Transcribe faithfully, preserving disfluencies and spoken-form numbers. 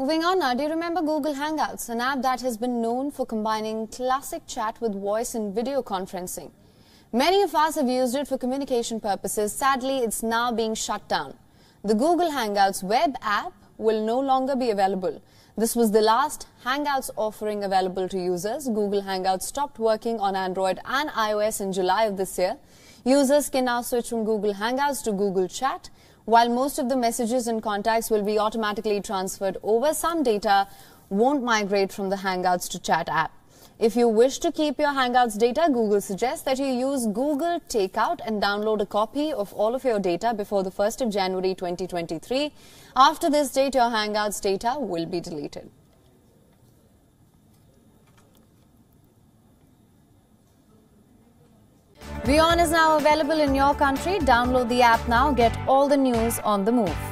Moving on now, do you remember Google Hangouts, an app that has been known for combining classic chat with voice and video conferencing? Many of us have used it for communication purposes. Sadly, it's now being shut down. The Google Hangouts web app will no longer be available. This was the last Hangouts offering available to users. Google Hangouts stopped working on Android and iOS in July of this year. Users can now switch from Google Hangouts to Google Chat. While most of the messages and contacts will be automatically transferred over, some data won't migrate from the Hangouts to Chat app. If you wish to keep your Hangouts data, Google suggests that you use Google Takeout and download a copy of all of your data before the first of January twenty twenty-three. After this date, your Hangouts data will be deleted. WION is now available in your country. Download the app now. Get all the news on the move.